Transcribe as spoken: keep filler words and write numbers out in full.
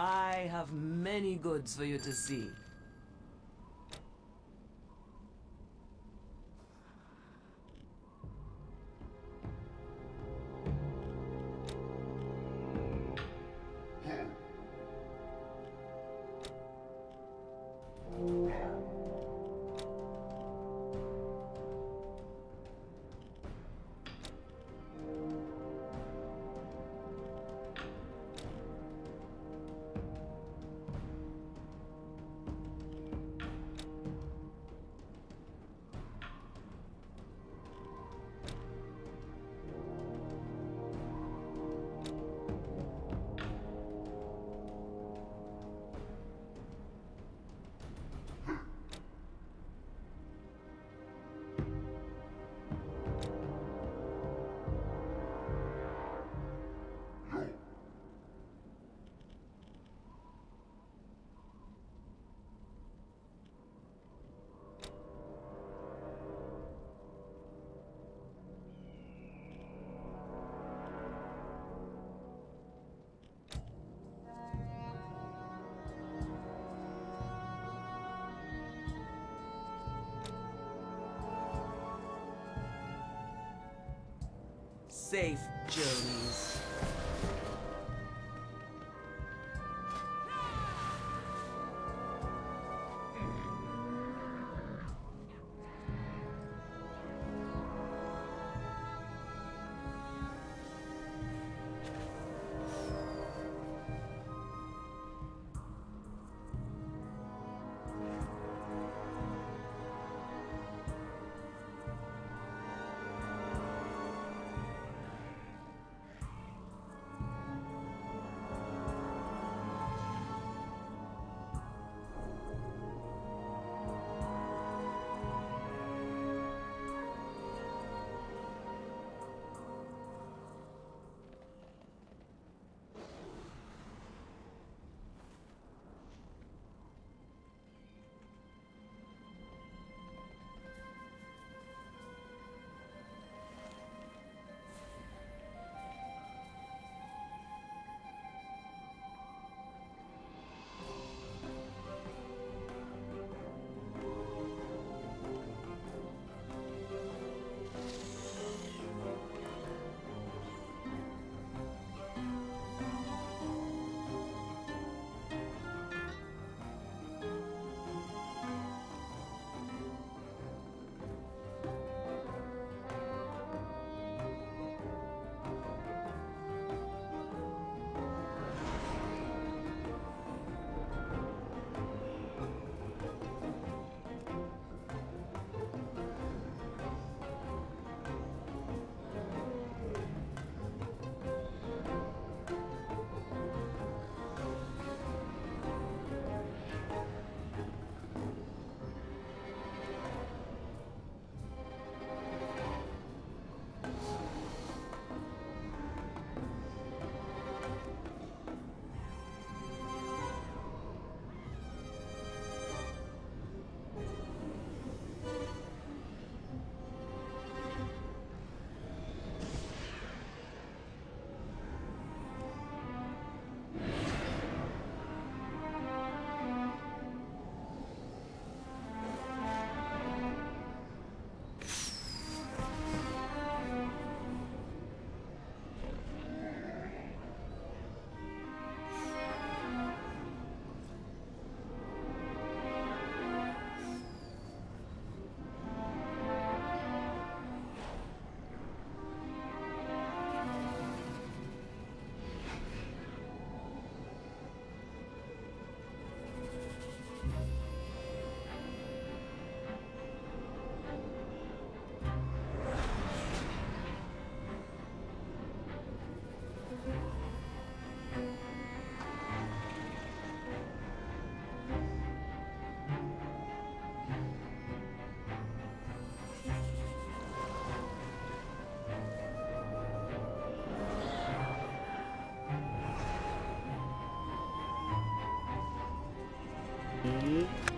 I have many goods for you to see. Safe journeys. Mm-hmm.